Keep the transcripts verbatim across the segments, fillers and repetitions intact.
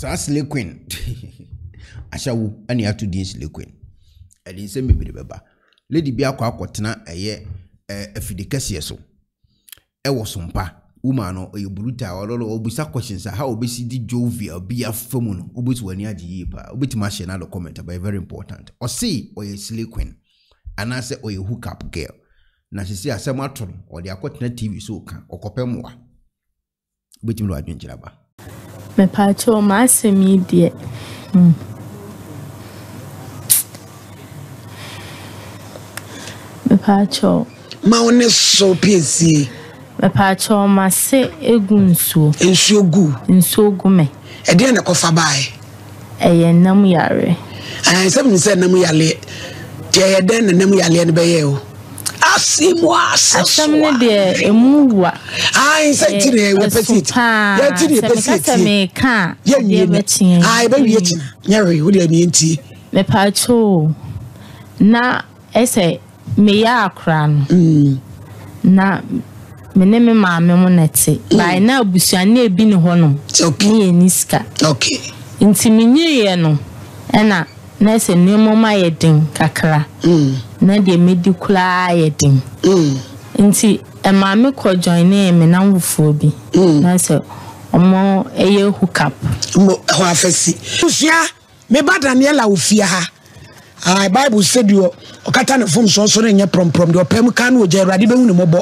Sas Lequin. I shall any out to this Lequin. I didn't send me the baba. Lady Biakwa Quatna a year a fidicacia so. I was some pa, woman or a brutal or all beside questions. How obesity Jovi or be a phone, obis when ya jeepa, obit machine and comment by very important. Or see, or a Slequin, and answer or a hookup girl. Na she see a sematon or the Aquatna T V soaker or copemwa. Bitim lo adjunjaba. Me pacho mass immediate. Me pacho. Ma one so busy. Me pacho mass egunso. Insogu. Insogu me. E dey na kofa bai. E ye nam yare. Ah, se me se nam yale. Te ye den na nam yale ne beye o. Asimwa asamne de emuwa ai sentire we petit ya tiri petit se me ka ye metin ai ba wi echi nyare wo de mi enti me pa cho na ese me ya akra no na me ne me ma me mo nete by na busuane ebi ne hono ye niska okay intimi nyeye no ena na ese nemo ma yedin kakra na de medikula yedin mm nti e ma me ko join na me na wofo bi na se omo eye hookup mo ho afesi sia me ba Daniela ofia ha ai Bible said you okata ne fom so so nye prom prom de opam kan wo je urade be hu ne mobo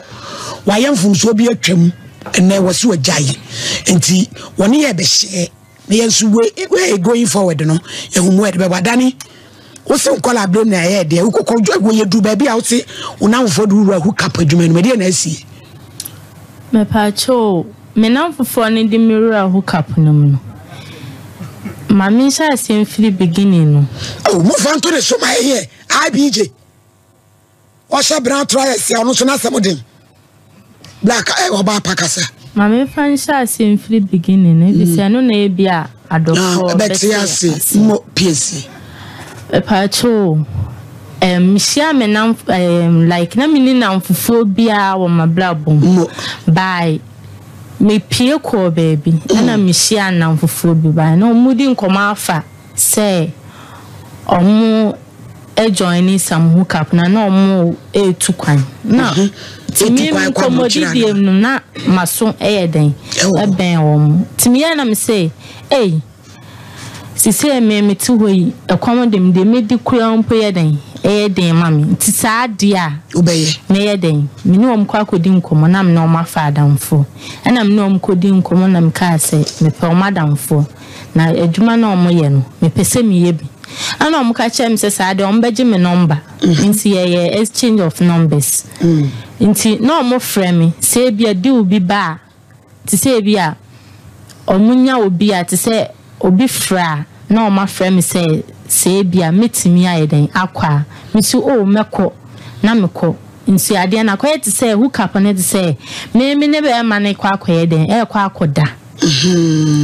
wa yemfom so bi atwam na wose wa jaye nti woni ye be hye me yensu we going forward no ehumwe de ba Dani Ose ukola blame na ye de ukokojwa go ye du ba bia ose unamfodu ruwa hookup adwuma no me de na asi me pa cho me namfofo ne de mirror hookup no mu ma min sha asem free beginning no oh mo fan to de so my here ibj osha brand try ase ono so na samodin black e oba pakasa ma min fan sha asem free beginning ne bi se no na e bia adofo betia ase mo pc Pacho, um, Missia menam, um, like Naminam for phobia or my blabble by me peer call baby, and a Missia nam for phobia by no mooding come alpha, say, or more a joining some hookup, no more a two crime. No, to me, commodium, not my son air day, a bam. To me, and I say, eh. Si se me me ti hoyi ekwon dem de me di kura onpo ye den e den mami ti sa de a obeye me ye den me ni om kwa kodi nkomo na me no ma fa adamfo na me no kodi nkomo na me ka se me pa madamfo na adwuma na om ye no me pese me ye bi ana om ka che me se sa de om beje me number nti ye ye exchange of numbers nti na om frɛ me se bia di obi ba ti se bia omunya obi a ti se Obi fra no my friend say say be a meeting me I then aqua misu oh meko na meko nsi ade na kwet say hook up on it say me me ne be man e kwa kwa den e kwa koda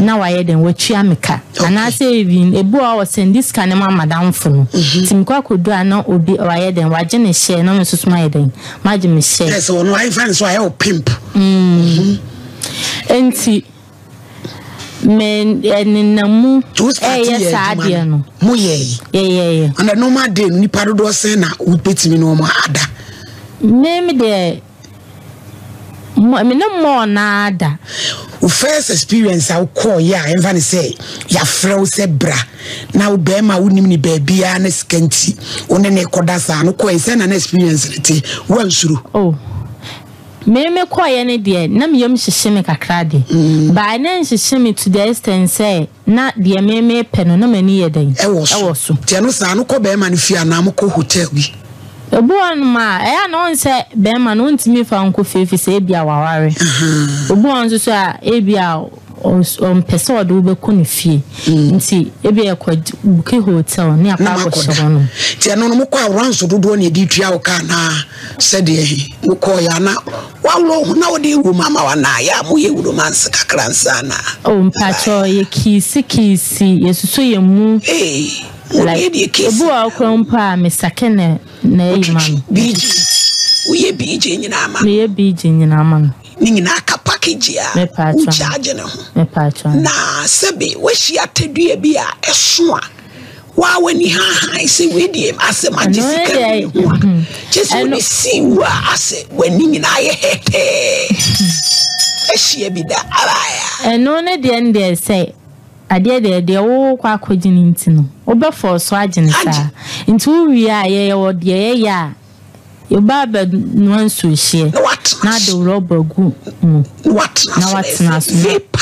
na wa ye den watua meka ana say even ebu a was send this kind ma madam funu tim kwa koda na obi wa ye den waje ne share na me susuma ye den maje me share yes one wife and so I help pimp mm enti men and namu eh sadia no mu ye ye ye and no ma dey ni parodo se na u petimi no ma ada me me dey me no mo na ada u first experience I call ya enfa ni say ya frɛ se bra na u be ma unim ni ba bia na skanti one ne koda sa no ko se na na experience ti wan suru oh me me koye ne de na me yam hihye me kakra de ba na hihye me to the extent say na de me me pe no na mani ye den e wo so te no sa no ko be ma no fia na mo ko hotel bi e bo an ma e ya no nse be ma no ntimi fa nko fefe se bia waware obo an so so a e bia on person odo be ko ne fie nti e bia ko buke hotel ne apa ko so no te no no mo ko around so dodo ne di tua o ka na said he mo ko ya na wawo na odi wu mama wana ya mo ye wu man sika kransa na o mpacho ye kisi kisi yesuso ye mu eh like ebu akwa mpa me sakene na ye man biji uye biji nyina ama me ye biji nyina ama ni nyina kapa package a u charge no na sebe we hia tadue bi a eso a wa wani ha han se we dem asema jisika no just we see wa ase wani nyina ye hete ehia bi da araya eno ne de nde say ade de de wo kwa kwogini ntino obefo so agene sa ntu wi a ye wo de ye ya your barber wants to share. What? Now the robber go. What? Now what's not?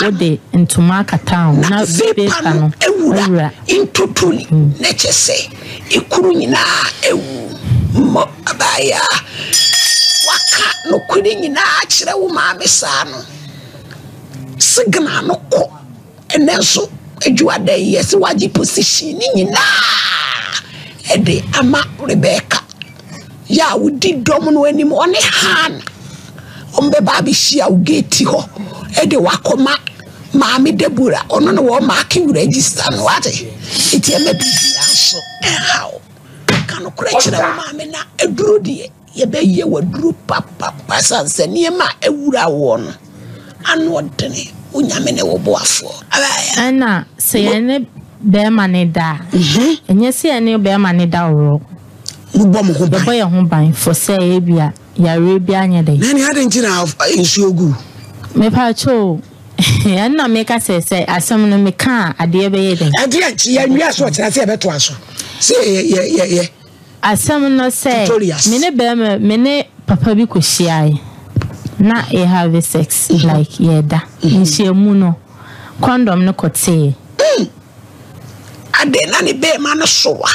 What they into market town? Now they pan. Eura into tuli. Let's say ikuruni na ewu mo abaya. Waka no kudeni na achira umame sano. Signa no ko enezo ejuade yes waji positioni na ede ama Rebecca. Ya udi domu anymore one hand ombe babi shia ugeti ho ede wakoma maami Deborah ono no wo marking register no ate itie me bibia so how kanu krechira maami na eduro de ye be ye waduro papa pasa nsani ma ewura wo no anu odene unyame ne wo boafo ana se ene be maneda enye se ene be maneda wo the boy home buying for say Abia, Yarabia, day. Nanny hadn't you now in Shogu. My pacho, and not make us say, I summon me car, I dear baby. I did, yes, what I said to us. Say, yeah, yeah, yeah. I summon us say, Mene Bema, Mene Papa Bicushi. Not a have sex like Yeda, Monsieur Muno. Condom no could say. I did not be a man of soa.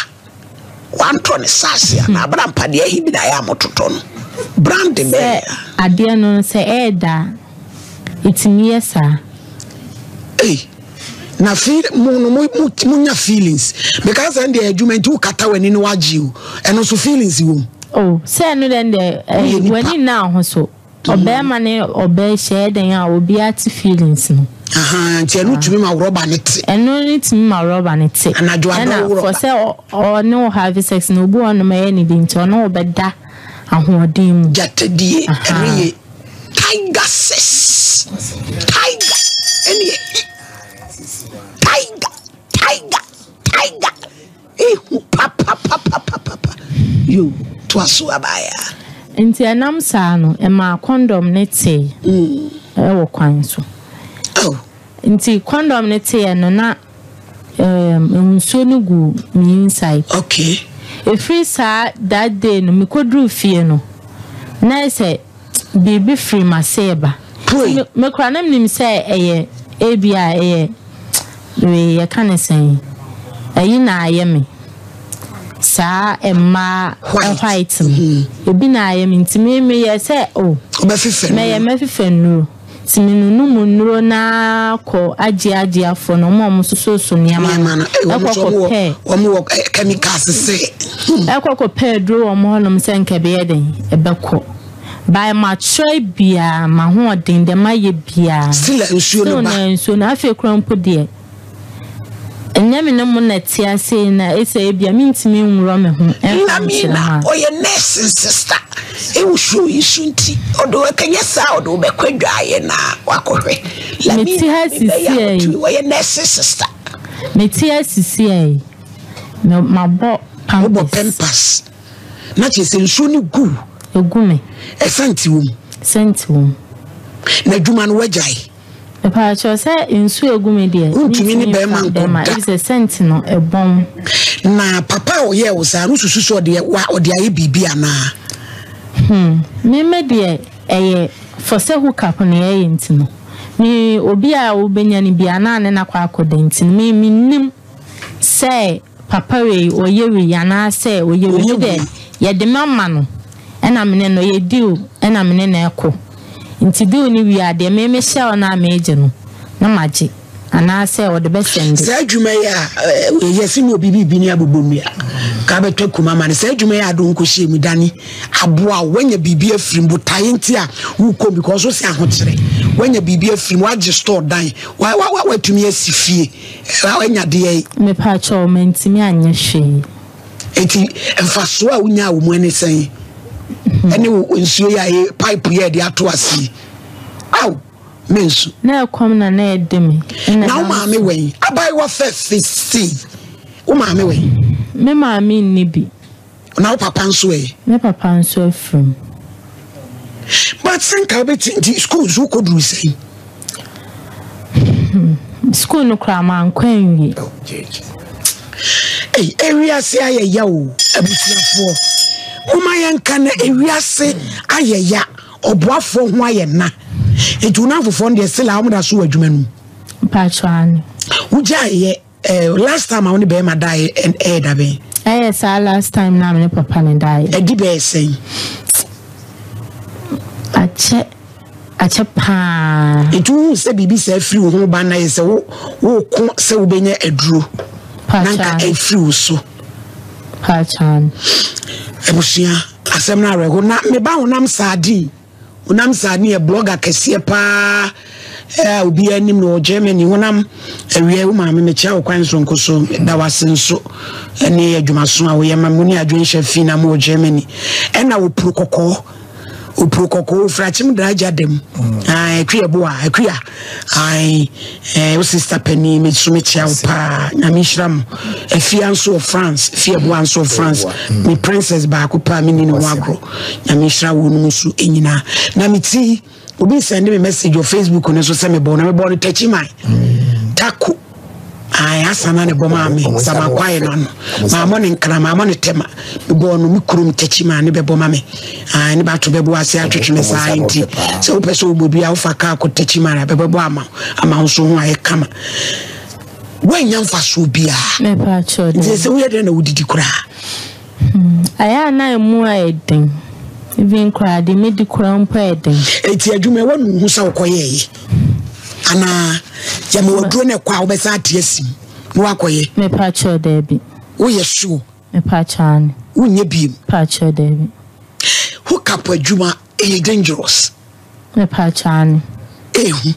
One ton is sassy, and I bram padia him in a yamoton. Brandy bear, I dare not say, Edda. It's me, sir. Eh, na feel munya feelings because I'm the argument to Katawen in Waju and also feelings you. Oh, say, no, then the when you now so obey money, obey shed, and I will be at feelings. Aha, and you to me my rubber net. And no need to me my rubber net. And I do for sale or no have sex no go on my anything to no but that I want them. Get the tiger says tiger any tiger tiger tiger. Eh, papa papa papa you to asuabaya. Into a namsano and my condom net say. I will quite so. Oh, until condom net say and not um go me inside. Okay, if we saw that day, no, me could do fear no. Now say, baby free my saber. Me cranem him say, eh, eh, eh, we can't say, eh, you know, I am me. Sa Emma white me. You been I am into me, may I say, oh, may I make a no. Siminu munro na ko aji aji afọ no mo so so ni amana ekoko pe omo chemicals se ekoko pedro omo no se nka be yeden ebeko by mature bia ma ho odin de maye bia sila nsuo no ba nsuo na afi kranpo de enyame no mo na ti ase na ese bia mintimi nwro me ho amina oye nurse sister e wo show isunti odo akanya sa odo be kwadwaye na wakohwe la mi ti ha sisi e oye nurse sister mi ti ha sisi e no mabo mabo pampas na che se nsuo ni gu egume e santiwo santiwo na dwuma no wagai Papa, I insu egume dia. Untumi ni bema nkoda. Is a sentinel ebon. Na papa o ye o sa nususu so de wa o de aye bibia na. Hmm. Me me de eye for se hookup na eye ntino. Me obi a wo benya ni bia na na kwa akoda ntino. Me minnim say papa we o ye we ya na say o ye we de ye de mama no. Ena mene no ye deal, ena mene na eko. Ntidu ni wi ade me me hye ona meje no na maji ana se o de besende se adwuma ya yesi no bibi bi ni abobomia ka betwa kuma ma ne se adwuma ya do nkohye mu dani aboa wanya bibi afrim botaye ntia wo kom because wo se ahokyere wanya bibi afrim wagye store dan wa wa watumi asifie wanya de ye me pa cho me ntimi anya hwe enti mfaso a unya wo mu ani sen any unsuya pipe here the atuasi. Ow, Means now come na na edemi. Now mama we. Abai wa first fifteen. O mama we. Me mama ni bi. Now papa nso e. Me papa nso from. But think I be school who could we say? School no krama nkwanyi. Hey, area se ayeya o. Abutiafo. O ma yanka na area se ayeya oboafo ho ayena. E juna fofon de sila amuda so adwuma nu. Patchwan. Uja ye last time I only be ma die and air da be. Eh sa last time na me papa ne die. E di be say. Ache ache pa. E tu se bibi se free wo ho ba na ye se wo wo ko se wo benye eduro. Patchwan. Nanka e free so. Patchwan. Ebusia asem na rego na me ba honam sadi. Unam sani a blogger kesie pa eh obi anim no Germany honam ewie wo maame me chia wo kwanso nkoso da wasenso ene adwumaso a wo yema moni adwenhye fi na mo Germany ena wo pro kokko wo pro kokko fra chim draja dem ah ekwia bo a ekwia ai eh wo sister pani me so me chia wo pa na me hram afia nso of France afia bo anso of France me princess ba ko pa me ni no agro na me hra wo no so enyina na me ti obi send me message on Facebook on so say me bo na me bo no tachi mai taku ai asana ne bo ma me sama kwae no ma mo ne nkra ma mo ne tema me bo no me kurum tachi mai ne be bo ma me ai ne ba to be bo ase atwetwe me sai nti se wo pese wo bodua wo fa ka ko tachi mai be bo ama ama so ho ai kama when yam faso bia me pa cho de se wo yede na wudidi kura aya na emu ai den even kura de me di kura mpo ai den eti adwuma wonu hu sa okoye ana ya me wodro ne kwa obesa atiesim no akoye me pa cho de bi wo yesu me pa chan wo nye bi pa cho de bi hook up adwuma e dangerous me pa chan ehu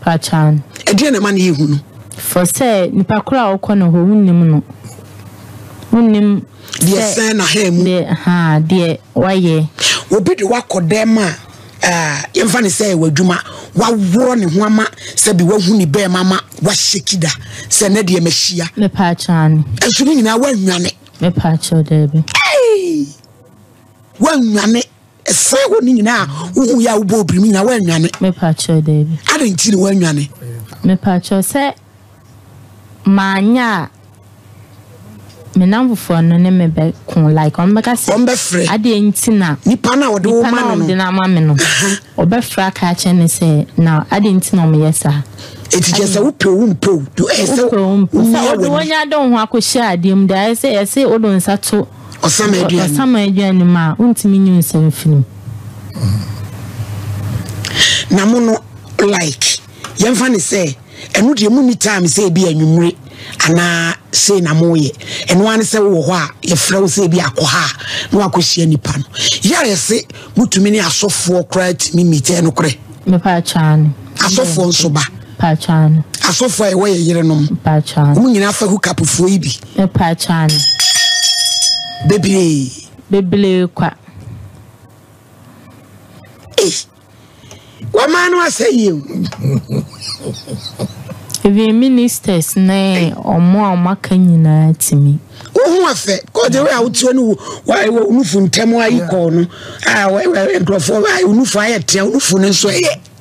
pa chan edi na man ehu no for say nipakura okwa no hunnim no hunnim de say na hem de ha de waye obi de wakodem a eh yemfa ne say wadwuma waworo ne ho ama se bi wahuni be mama washekida se na de mehia me pa chan enso ni na wanwane me pa cho de bi eh wanwane se woni na wo ya wo bo brimi na wanwane me pa cho de bi adanti ni wanwane me pa cho se Manya, me number for no name be con like on Bacassi. On Befrey, I didn't see now. Nipana or the woman of the Namamino. Or Befra catch and say, now I didn't know me, yes, sir. It's just a whoop, whoop, whoop, to a whoop. When I don't want to share, dim, I say, I say, Odon Sato or some idea, some idea, and ma, won't mean you in some film. Namono like, young Fanny say. And what you mean time say be a numeri and I say Namoye. And one say, oh, your flow say be a coha, no acquisition pan. Yea, say, what to many are so for credit me meter no cre. Me patchan. I saw for sober. Patchan. I saw for a way a year no patchan. Who enough for hook up with baby. A patchan. Baby. Baby quack. Eh. What man was say you? Even ministers, nay, or more mocking at me. Oh, I said, God, I would soon. Why will move from Temoa? You call. I will for I will fire tell and so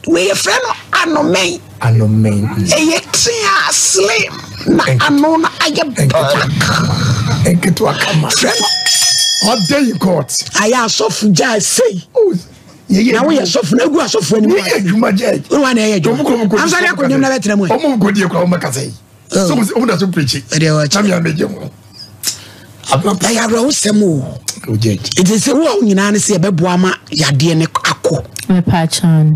we a friend. I know me. I know me. A slim. I know I get back and get to a camera. What day you got? I asked off just say. Now we are suffering. We are suffering. We are human beings. We are human beings. I'm sorry, I couldn't even let them. I'm not going to come back. So we are not preaching. We are not preaching. I have lost them all. It is a war. You know, see, baby, Buama, Yadiene, Ako. My patron.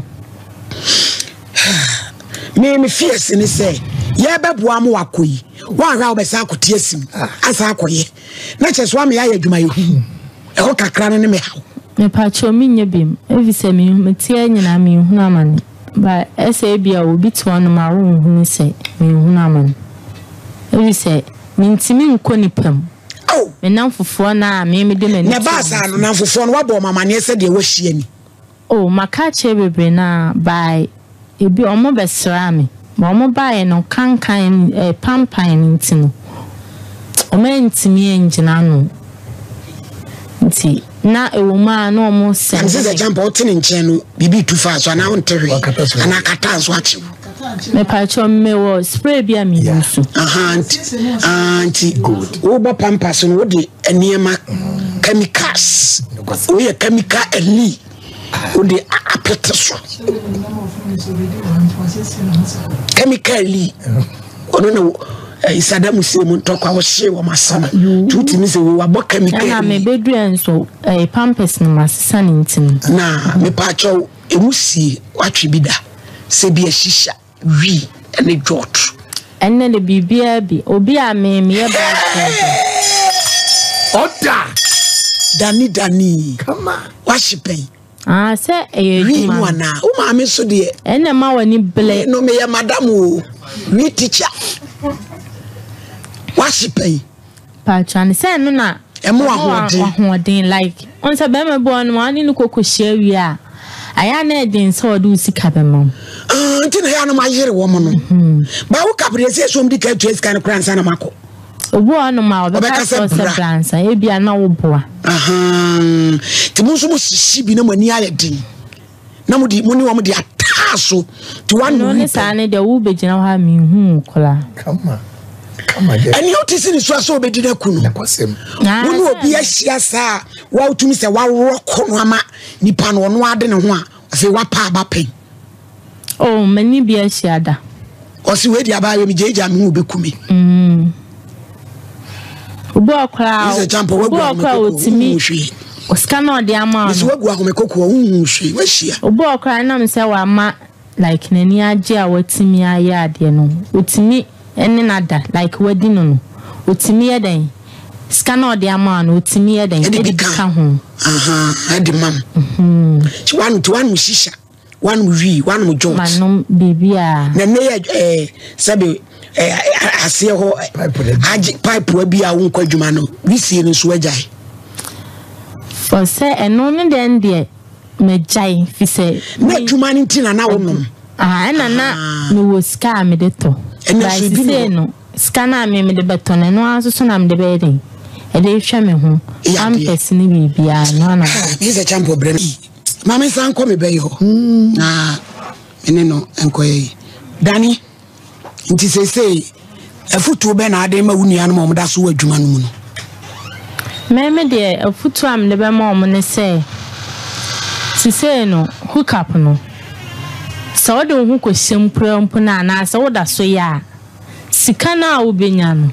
Me, me fierce. Ni say, yeah, baby, Buama, Wakui. Wanga, Obesa, Kutiesim. Asa, Akoye. Na cheswa me aye juma yohu. Eho kakrana ne me hao. Me patcho minye bim. Evi se mi metie nyina mi huna man. Ba ese bia obi to no ma wo hunu se mi huna man. Evi se mintimi nko nipam. Oh, me nan fofo na me me de me. Ne ba sa no nan fofo no wabo mama ne se de wo hie ni. Oh, maka che bebre na by ebi omo besra me ma omo bae no kankan e pampan nti no omo ntimi engina no nti na ewoma na omo se nti ze jampa otin nche no bibi tu fa so na wonte hwe ana kata so achi me pa cho me wo spray bi ami nso aha anti good wo ba pampas no wo de aniema chemicals wo ye chemical eli wo de apetition chemically ono no isada musemu ntokwa wo hye wo masama tuti ni se wo abo chemical na me bedu enso e pampers no masisa ni ntin na me pa cho emusi watwe bida se bi ahisha wi ene jot ene le bibia bi obi a me me ye ba oda dani dani kama washipen ah se e juma wana o ma me so de ene ma wani ble no me ye madam o ni teacher washipen pa chan se no na e mo ahoden like on se be me bo no ani no kokohia wi a aya na edin so do sika be mom ah ntina ya no ma yere wo mo no ba wo kabre se so mdi ka trace kan kransa na mako obo ano ma obo ka so kransa e bia na wo boa aha ti mo so mo sisi bi na mani ayedin na mo di mo ni wo mo di ataso ti wan no ni sa ne de wo be gina ha mi hu kola kama kama je ani otisi ni so so be di na kunu na kwasem wo ni obi ahia sa wa utumi se wa wo kono ama nipa no no ade ne ho a se wa pa ba pen oh mani bi ahia da o se we di abaye mi jeja mi hu be kumi mm obo akra obo akra otimi o scanner de ama se wa gwa ko me kokwa hu hwe wa hia obo akra na me se wa ma like nani age a watimi aye ade no otimi ene nada like wadi no no otimi eden scanner de ama no otimi eden e bi ka ho aha ade mam mhm she want to one musisha one wi one mujot manom bibia na ne eh sabe eh ase ho pipe pipe bia wo kwadwuma no wi sie no so agai for say eno ne den de megai fi say na dwuma ni tin na wo no ah na na me wo scar me de to no scanner me me de beton eno aso so na me de be den e de hwa me ho am person ni bibia no na is a champ problem mama san ko me be ho na ene no enkoye dani nti sesei afutu be na ade ma wunua no mo da so adwuma no mu no meme de afutu am de be ma mo ne se sesei no hook up no so de hu kwesem prampo na na so da so ya sika na obenya no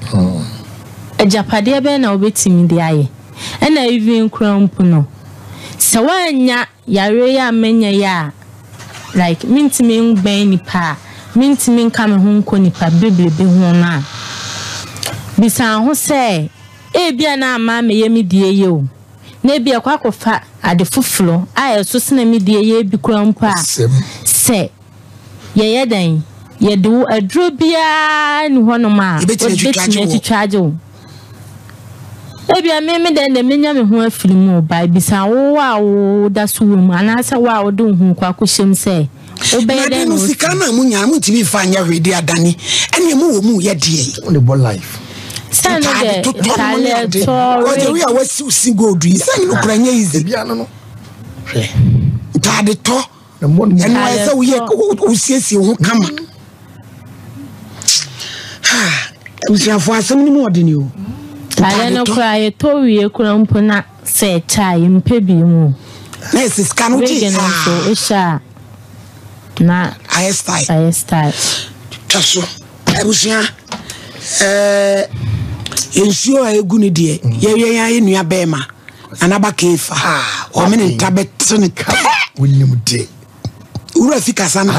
ejapade be na obetimi de aye ena even krampo no so anya yare ya menya ya like mintimi ngben ni pa minti min kame hunko ni pa bible bi ho na bisa ho se e bia na ama me ye midie ye o na bia kwa kofa ade foforo a eso sene midie ye bi krampa se ye ye dan ye do adro bia ni ho no ma e beti charge o e bia me me den de menya me ho afiri mu ba bisa wo wa wo da so mu anasa wa wo do hu kwa kohyem se obede no sikana munya mu tibi fanya hwede adani ene mu wo mu ye die on the ball life stand there talent so we are wasi single do stand no kranya izi bia no no hwe ntade to ene wa se we usiesie ho kama ha usiafo asem ni mu odini o talent no cry to wie kura mpo na se chai mpebi mu na siskanu ji sa na I start I start taso ebusia eh ensio egu ni de ye ye ya enua be ma anaba kefa ha o me ni tabete ni ka wonnim de ura fika sana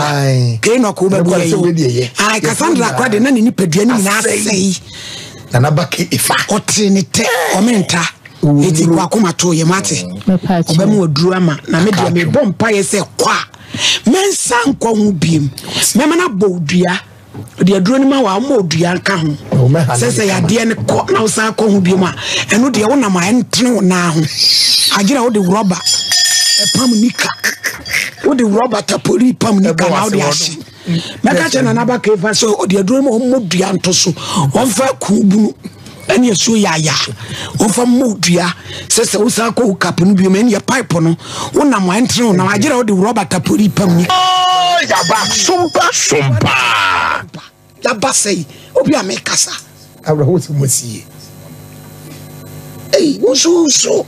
ke no ko be go ye ai Cassandra kwa de na ni pedua ni na sei anaba kefa otinite o me nta eti kwa kuma to ye mate obe mu oduru ama na me de me bompa ye se kwa men san kwa hu biem me mana bodua de aduro ni ma wa mo odua nka ho sese ya de ne ko na usan kwa hu biem a eno de wo na ma entene wo na ho agira wo de roba e pam nika What the Robert Tapuri Pam Nikanao de Ashi. Mekachan anaba keva so o de aduremo omodiantoso. Onfa kubu anya so yaya. Onfa modua sese wo san ko kapunu bi men ya pipe no. Wo na mo entre na agera o de Robert Tapuri Pam Nik. Oh ya ba sumpa sumpa. Ya ba sei obi amekasa. Awra ho so mosie. Ei, wo so so.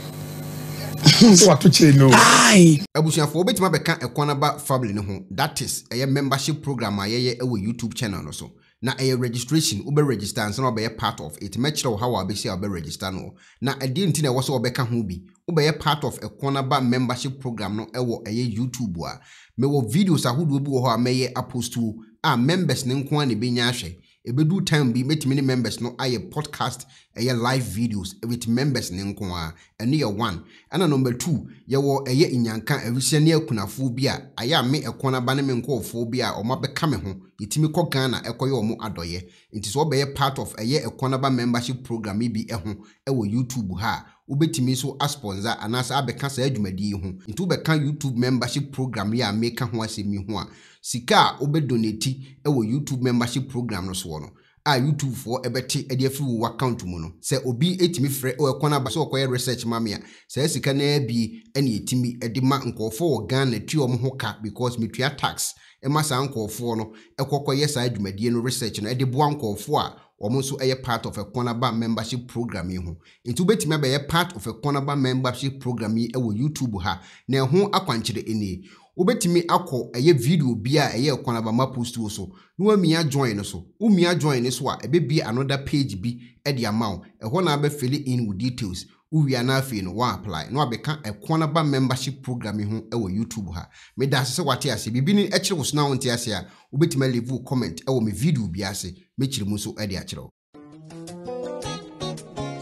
So what to no? Aye. Abusuafo obetima beka ekwanaba family ne ho. That is a membership program ayeye ewe YouTube channel so. Na a registration ube register and so be part of it. Make sure how we say ube register no. Na edi nti na wo so obeka ho bi. Ube part of ekwanaba membership program no ewo eye YouTube a. Mewo videos ahodo bi wo ho ameye apostu a members ne nko an be nya hwe. Ebedu time bi met many members no aye podcast aye live videos with members ne nkoa ene ya one ana number two ye wo aye inyanka awisia ne akunafo bi a aye ame ekona ba ne menkofo bi a omabeka me ho yitimi kɔ Ghana ekoye omo adoye nti so be part of aye ekona ba membership program bi eho ewo YouTube ha ubetimi so a sponsor anasa abeka sa adwumadi ho nti ubeka YouTube membership program ya make ho asemi ho a sika obedonate ewo YouTube membership program no so no a YouTube for ebeti ediafi wo account mu no se obi etimi frɛ o ekona ba so okoye research mamia se sika na bi ene etimi edima nkɔfo wo Ghana tuom ho ka because metua tax e ma sa nkɔfo no ekɔkɔye sa adwumadi no research no edeboa nkɔfo a omonso aye part of a Konaba membership program yi ho nti betime be part of a Konaba membership program yi ewo YouTube ha na ho akwankyere eni obetimi akọ aye video bia aye Konaba ma post wo so no amia join so umia join so a ebe bi another page bi e de amount e ho na be fill in with details uwi anafe no wa apply no abeka a Konaba membership program yi ho ewo YouTube ha me da se wate ase bibi ni e kire wo so na wonte ase a obetime leave comment ewo me video bia ase Michirimuso Eddie Achiro.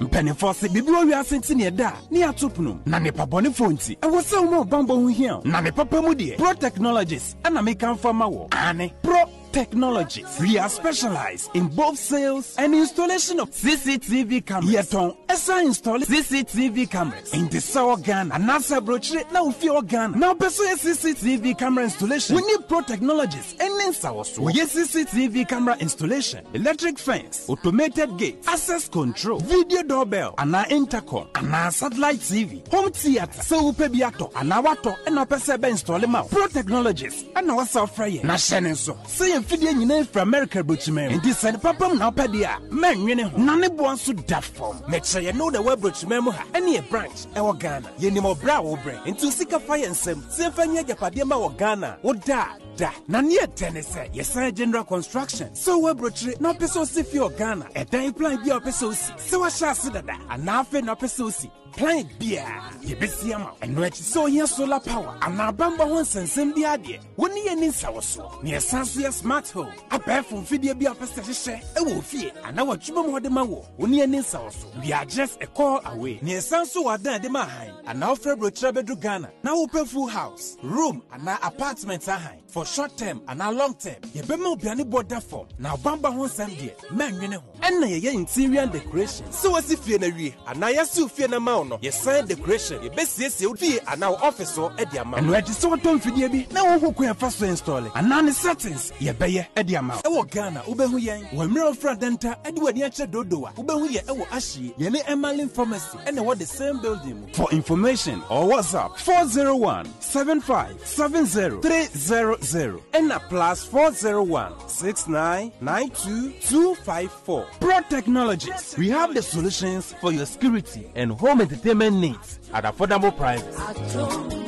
Penifossi Biblo Yasinti da near Tupnum, Nani Paponi Fonti, and was so more bamboo here. Nani Papa Mudi, Pro Technologies, and American Farmer, Anne Pro Technologies. We are specialized in both sales and installation of C C T V cameras. Yeton Esa install C C T V cameras in the Sour Ghana, and NASA brochure now fear Ghana. Now pursue C C T V camera installation. We need Pro Technologies and Ninsawasu. We need C C T V camera installation, electric fence, automated gate, access control, video doorbell, and our intercom, and our satellite T V, home theater, so upebiato, and our water, and our P C B install them out. Pro Technologies, and our software, Nashenenso. See Fidian you know from America Brochman and this and Papa Napadia. Man, you know, Nanny wants to that form. Make sure you know the web Brochman any branch, our Ghana. You know, Bravo brain into Sika Fire and Sam, Symphony Yapadema or Ghana or Da Da Nania Tennessee, yes, I general construction. So web brochure, no pesosi for Ghana, a day plan be a pesosi. So I shall see that, and now for no pesosi. Plant beer, you be see amount, and which so here solar power, and our bamba once and send the idea. When you need our so near Sansuya smart home, a pair from Fidia be a pastor, a wolf here, and our chumma de mawo, when you need our so. We are just a call away near Sansu Ada de Mahain, and now February Trebedru Ghana, now open full house, room, and our apartments are high for short term and our long term. You be more be any border form, now bamba once and dear, man, you know, and now you interior decoration. So as if you're in a way, and I assume you're in a mouth. No, yes, sign decoration. Your best yes, you be and now officer at the amount. And we're just so done for the baby. Now, who can first install it? And now the settings, you be at the amount. Our Ghana, Ubehuyan, when Mirror Fradenta, Edward Yacha Dodoa, Ubehuya, our Ashi, Yene Emmalin Pharmacy, and what the same building. For information or WhatsApp four zero one seven five seven zero three zero zero and a plus four zero one six nine nine two two five four. Pro Technologies, we have the solutions for your security and home entertainment needs at affordable prices.